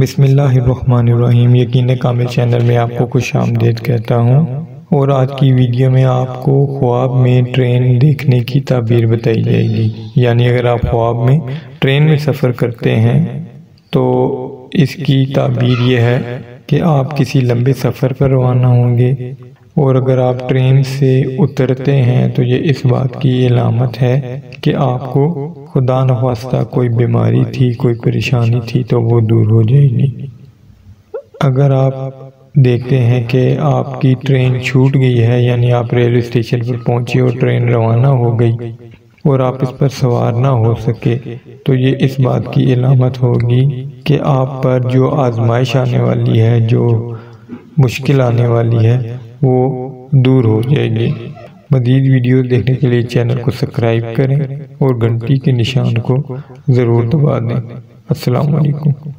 बिस्मिल्लाहिर्रहमानिर्रहीम। यकीन कामिल चैनल में आपको खुश आमदीद कहता हूँ। और आज की वीडियो में आपको ख्वाब में ट्रेन देखने की ताबीर बताई जाएगी। यानी अगर आप ख्वाब में ट्रेन में सफ़र करते हैं तो इसकी ताबीर यह है कि आप किसी लंबे सफ़र पर रवाना होंगे। और अगर आप ट्रेन से उतरते हैं तो ये इस बात की अलामत है कि आपको खुदा न खास्ता कोई बीमारी थी, कोई परेशानी थी तो वो दूर हो जाएगी। अगर आप देखते हैं कि आपकी ट्रेन छूट गई है, यानी आप रेलवे स्टेशन पर पहुंचे और ट्रेन रवाना हो गई और आप इस पर सवार ना हो सके, तो ये इस बात की अलामत होगी कि आप पर जो आजमाइश आने वाली है, जो मुश्किल आने वाली है वो दूर हो जाएगी। मज़ीद वीडियो देखने के लिए चैनल को सब्सक्राइब करें और घंटी के निशान को ज़रूर दबा दें। अस्सलाम वालेकुम।